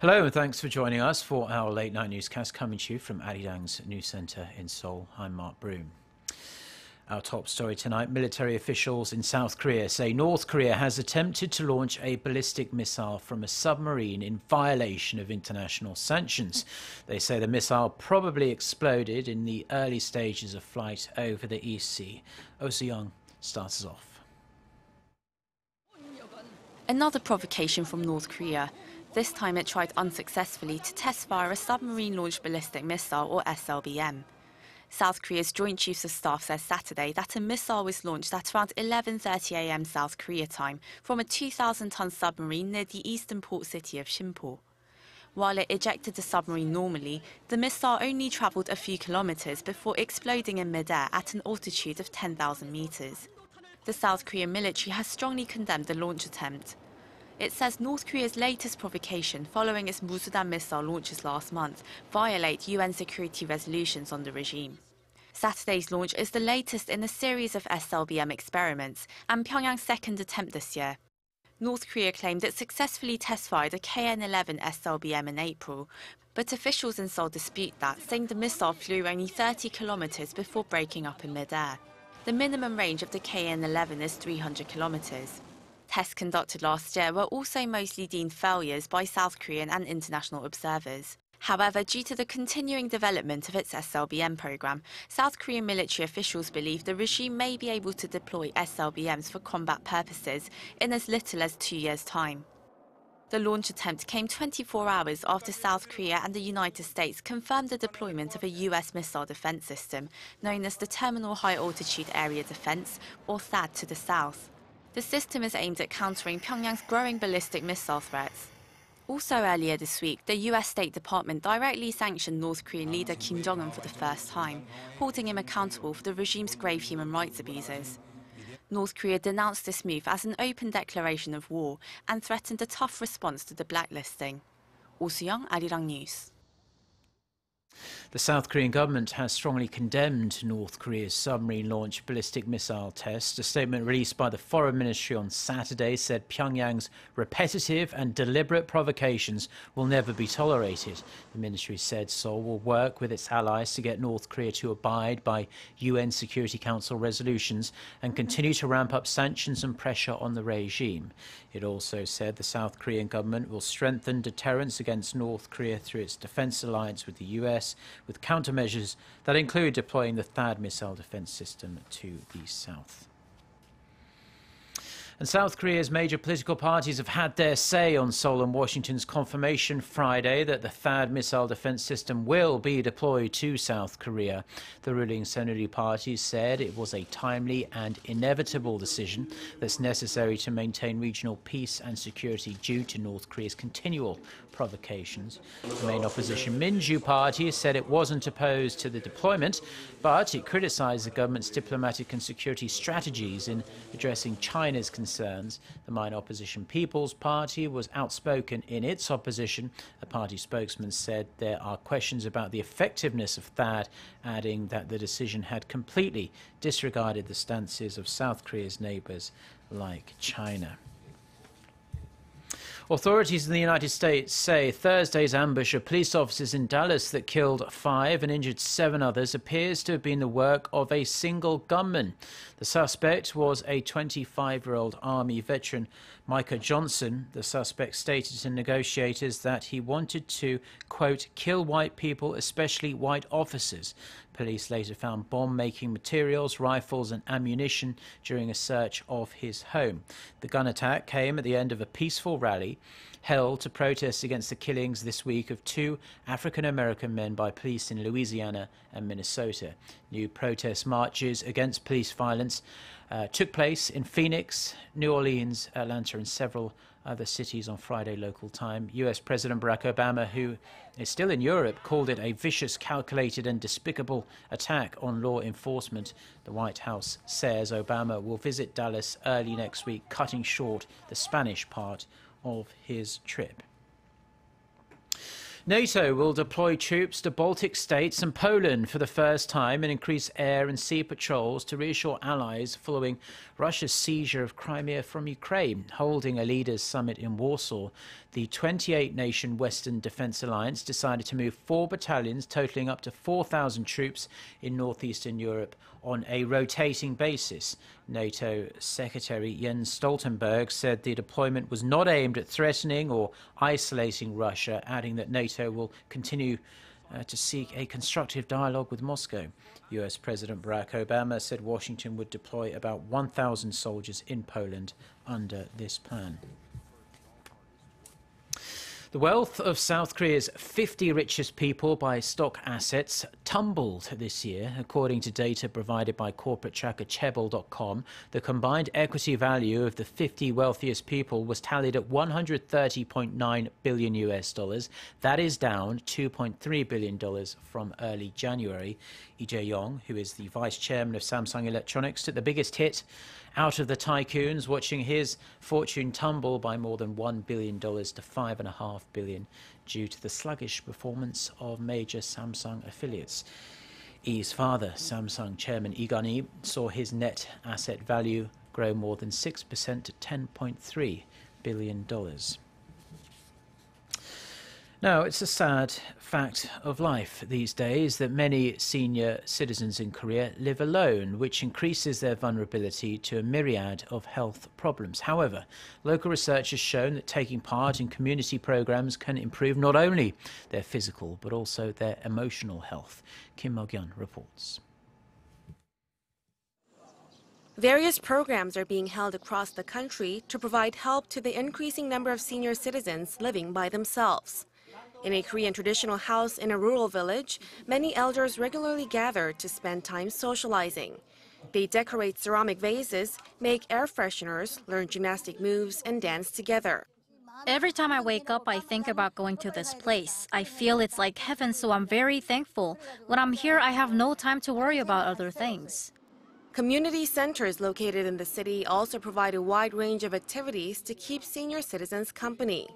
Hello and thanks for joining us for our late night newscast coming to you from Arirang's news centre in Seoul. I'm Mark Broom. Our top story tonight, military officials in South Korea say North Korea has attempted to launch a ballistic missile from a submarine in violation of international sanctions. They say the missile probably exploded in the early stages of flight over the East Sea. Oh Se-young starts us off. Another provocation from North Korea. This time it tried unsuccessfully to test fire a submarine-launched ballistic missile, or SLBM. South Korea's Joint Chiefs of Staff says Saturday that a missile was launched at around 11:30 a.m. South Korea time from a 2,000-ton submarine near the eastern port city of Sinpo. While it ejected the submarine normally, the missile only travelled a few kilometres before exploding in midair at an altitude of 10,000 metres. The South Korean military has strongly condemned the launch attempt. It says North Korea's latest provocation, following its Musudan missile launches last month, violate UN security resolutions on the regime. Saturday's launch is the latest in a series of SLBM experiments and Pyongyang's second attempt this year. North Korea claimed it successfully test-fired a KN-11 SLBM in April, but officials in Seoul dispute that, saying the missile flew only 30 kilometers before breaking up in midair. The minimum range of the KN-11 is 300 kilometers. Tests conducted last year were also mostly deemed failures by South Korean and international observers. However, due to the continuing development of its SLBM program, South Korean military officials believe the regime may be able to deploy SLBMs for combat purposes in as little as 2 years' time. The launch attempt came 24 hours after South Korea and the United States confirmed the deployment of a US missile defense system, known as the Terminal High Altitude Area Defense, or THAAD, to the south. The system is aimed at countering Pyongyang's growing ballistic missile threats. Also earlier this week, the US State Department directly sanctioned North Korean leader Kim Jong-un for the first time, holding him accountable for the regime's grave human rights abuses. North Korea denounced this move as an open declaration of war and threatened a tough response to the blacklisting. Oh Se-young, Arirang NEWS. The South Korean government has strongly condemned North Korea's submarine-launched ballistic missile test. A statement released by the Foreign Ministry on Saturday said Pyongyang's repetitive and deliberate provocations will never be tolerated. The ministry said Seoul will work with its allies to get North Korea to abide by UN Security Council resolutions and continue to ramp up sanctions and pressure on the regime. It also said the South Korean government will strengthen deterrence against North Korea through its defense alliance with the US, with countermeasures that include deploying the THAAD missile defense system to the south. And South Korea's major political parties have had their say on Seoul and Washington's confirmation Friday that the THAAD missile defense system will be deployed to South Korea. The ruling Saenuri Party said it was a timely and inevitable decision that's necessary to maintain regional peace and security due to North Korea's continual provocations. The main opposition Minjoo Party said it wasn't opposed to the deployment, but it criticized the government's diplomatic and security strategies in addressing China's concerns. The minor opposition People's Party was outspoken in its opposition. A party spokesman said there are questions about the effectiveness of THAAD, adding that the decision had completely disregarded the stances of South Korea's neighbours like China. Authorities in the United States say Thursday's ambush of police officers in Dallas that killed 5 and injured 7 others appears to have been the work of a single gunman. The suspect was a 25-year-old Army veteran, Micah Johnson. The suspect stated to negotiators that he wanted to, quote, kill white people, especially white officers. Police later found bomb-making materials, rifles and ammunition during a search of his home. The gun attack came at the end of a peaceful rally held to protest against the killings this week of 2 African-American men by police in Louisiana and Minnesota. New protest marches against police violence took place in Phoenix, New Orleans, Atlanta and several other cities on Friday local time. US President Barack Obama, who is still in Europe, called it a vicious, calculated and despicable attack on law enforcement. The White House says Obama will visit Dallas early next week, cutting short the Spanish part of his trip. NATO will deploy troops to Baltic states and Poland for the first time and increase air and sea patrols to reassure allies following Russia's seizure of Crimea from Ukraine. Holding a leaders' summit in Warsaw, the 28-nation Western Defence Alliance decided to move 4 battalions, totaling up to 4,000 troops in northeastern Europe on a rotating basis. NATO Secretary Jens Stoltenberg said the deployment was not aimed at threatening or isolating Russia, adding that NATO will continue to seek a constructive dialogue with Moscow. US President Barack Obama said Washington would deploy about 1,000 soldiers in Poland under this plan. The wealth of South Korea's 50 richest people by stock assets tumbled this year. According to data provided by corporate tracker Chaebol.com, the combined equity value of the 50 wealthiest people was tallied at $130.9 billion. That is down $2.3 billion from early January. Lee Jae-yong, who is the vice chairman of Samsung Electronics, took the biggest hit out of the tycoons, watching his fortune tumble by more than $1 billion to $5.5 billion due to the sluggish performance of major Samsung affiliates. Lee's father, Samsung chairman Lee Kun-hee, saw his net asset value grow more than 6% to $10.3 billion. Now, it's a sad fact of life these days that many senior citizens in Korea live alone, which increases their vulnerability to a myriad of health problems. However, local research has shown that taking part in community programs can improve not only their physical but also their emotional health. Kim Mok-yeon reports. Various programs are being held across the country to provide help to the increasing number of senior citizens living by themselves. In a Korean traditional house in a rural village, many elders regularly gather to spend time socializing. They decorate ceramic vases, make air fresheners, learn gymnastic moves, and dance together. Every time I wake up, I think about going to this place. I feel it's like heaven, so I'm very thankful. When I'm here, I have no time to worry about other things. Community centers located in the city also provide a wide range of activities to keep senior citizens company.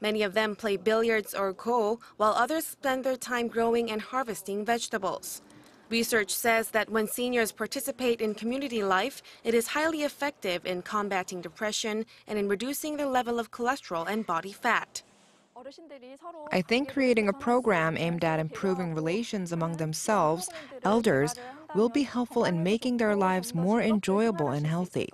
Many of them play billiards or go, while others spend their time growing and harvesting vegetables. Research says that when seniors participate in community life, it is highly effective in combating depression and in reducing the level of cholesterol and body fat. I think creating a program aimed at improving relations among themselves, elders, will be helpful in making their lives more enjoyable and healthy.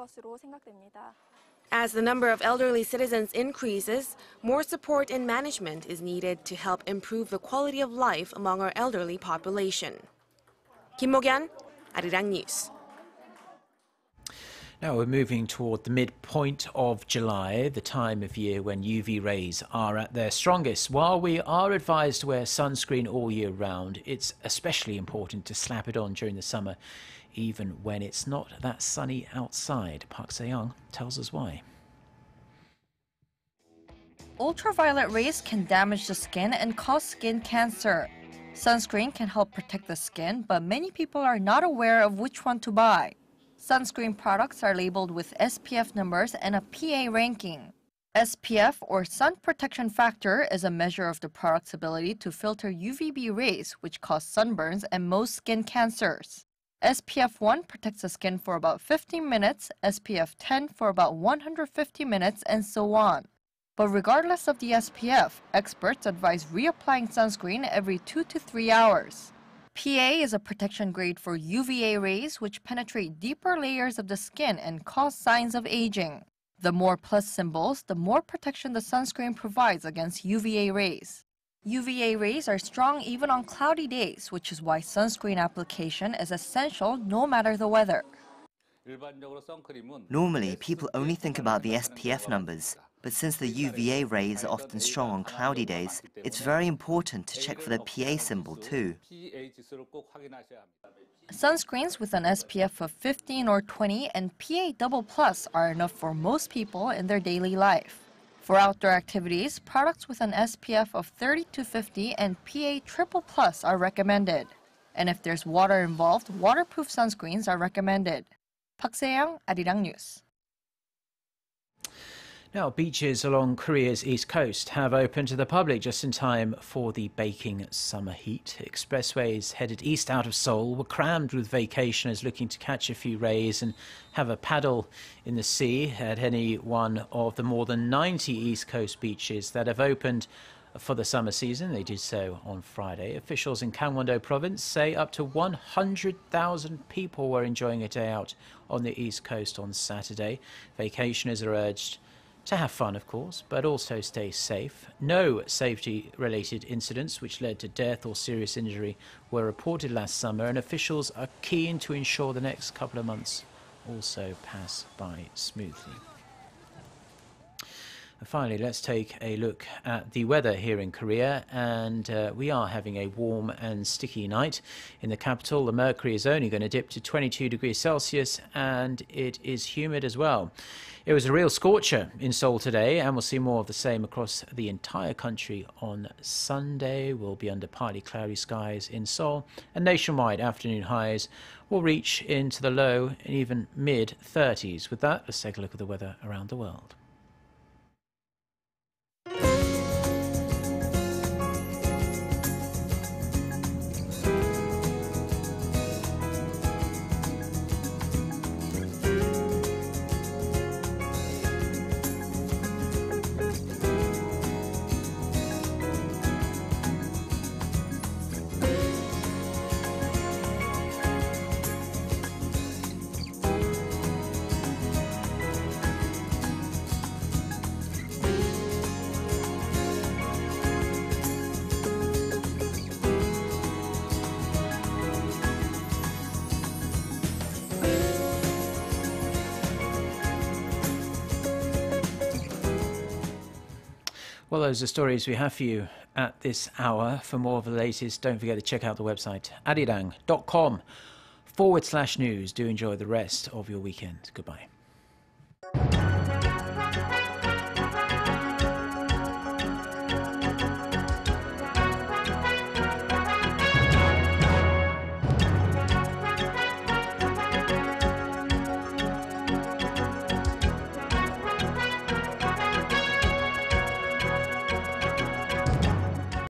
As the number of elderly citizens increases, more support and management is needed to help improve the quality of life among our elderly population. Kim Mok-yeon, Arirang NEWS. Now we're moving toward the midpoint of July, the time of year when UV rays are at their strongest. While we are advised to wear sunscreen all year round, it's especially important to slap it on during the summer, even when it's not that sunny outside. Park Se-young tells us why. Ultraviolet rays can damage the skin and cause skin cancer. Sunscreen can help protect the skin, but many people are not aware of which one to buy. Sunscreen products are labeled with SPF numbers and a PA ranking. SPF, or sun protection factor, is a measure of the product's ability to filter UVB rays, which cause sunburns and most skin cancers. SPF 1 protects the skin for about 15 minutes, SPF 10 for about 150 minutes, and so on. But regardless of the SPF, experts advise reapplying sunscreen every 2 to 3 hours. PA is a protection grade for UVA rays, which penetrate deeper layers of the skin and cause signs of aging. The more plus symbols, the more protection the sunscreen provides against UVA rays. UVA rays are strong even on cloudy days, which is why sunscreen application is essential no matter the weather. Normally, people only think about the SPF numbers, but since the UVA rays are often strong on cloudy days, it's very important to check for the PA symbol too. Sunscreens with an SPF of 15 or 20 and PA double plus are enough for most people in their daily life. For outdoor activities, products with an SPF of 30 to 50 and PA triple plus are recommended. And if there's water involved, waterproof sunscreens are recommended. Park Se-young, Arirang NEWS. Now, beaches along Korea's east coast have opened to the public just in time for the baking summer heat. Expressways headed east out of Seoul were crammed with vacationers looking to catch a few rays and have a paddle in the sea at any one of the more than 90 east coast beaches that have opened for the summer season. They did so on Friday. Officials in Gangwon-do province say up to 100,000 people were enjoying a day out on the east coast on Saturday. Vacationers are urged to have fun, of course, but also stay safe. No safety-related incidents which led to death or serious injury were reported last summer, and officials are keen to ensure the next couple of months also pass by smoothly. And finally, let's take a look at the weather here in Korea, and we are having a warm and sticky night. In the capital, the mercury is only going to dip to 22 degrees Celsius, and it is humid as well. It was a real scorcher in Seoul today, and we'll see more of the same across the entire country on Sunday. We'll be under partly cloudy skies in Seoul, and nationwide afternoon highs will reach into the low and even mid-30s. With that, let's take a look at the weather around the world. Well, those are the stories we have for you at this hour. For more of the latest, don't forget to check out the website arirang.com/news. Do enjoy the rest of your weekend. Goodbye.